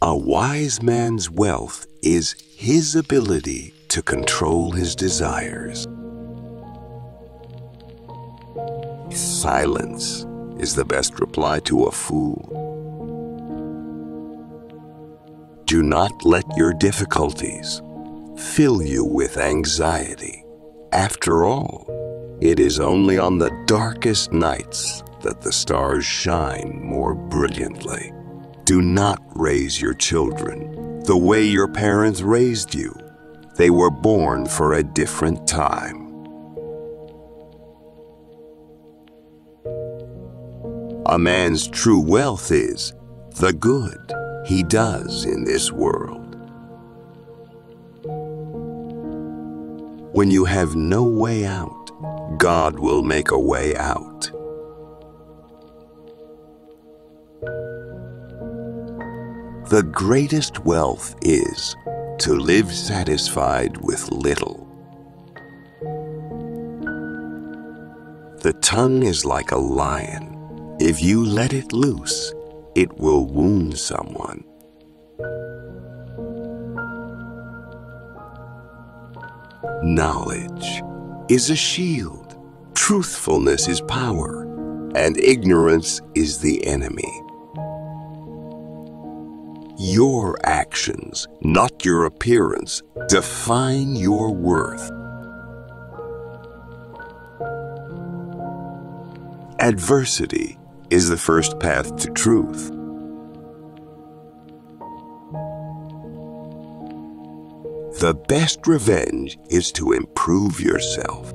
A wise man's wealth is his ability to control his desires. Silence is the best reply to a fool. Do not let your difficulties fill you with anxiety. After all, it is only on the darkest nights that the stars shine more brilliantly. Do not raise your children the way your parents raised you. They were born for a different time. A man's true wealth is the good he does in this world. When you have no way out, God will make a way out. The greatest wealth is to live satisfied with little. The tongue is like a lion. If you let it loose, it will wound someone. Knowledge is a shield, truthfulness is power, and ignorance is the enemy. Your actions, not your appearance, define your worth. Adversity is the first path to truth. The best revenge is to improve yourself.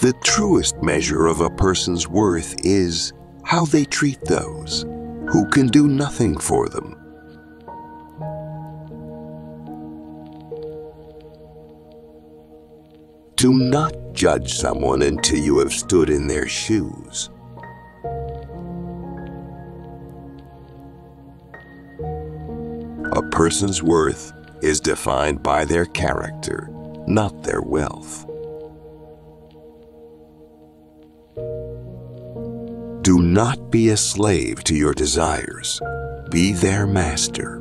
The truest measure of a person's worth is how they treat those who can do nothing for them. Do not judge someone until you have stood in their shoes. A person's worth is defined by their character, not their wealth. Do not be a slave to your desires. Be their master.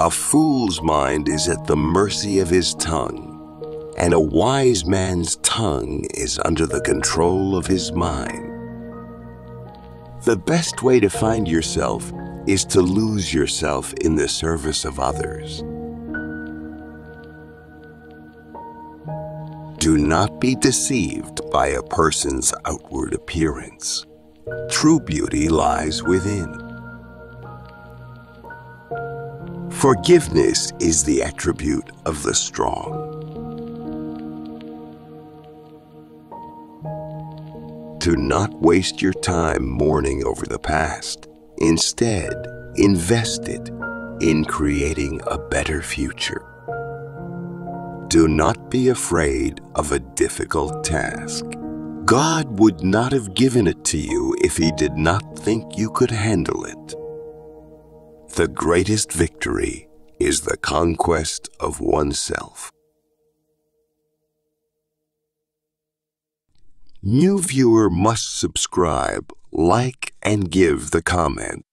A fool's mind is at the mercy of his tongue, and a wise man's tongue is under the control of his mind. The best way to find yourself is to lose yourself in the service of others. Do not be deceived by a person's outward appearance. True beauty lies within. Forgiveness is the attribute of the strong. Do not waste your time mourning over the past. Instead, invest it in creating a better future. Do not be afraid of a difficult task. God would not have given it to you if He did not think you could handle it. The greatest victory is the conquest of oneself. New viewer must subscribe, like, and give the comment.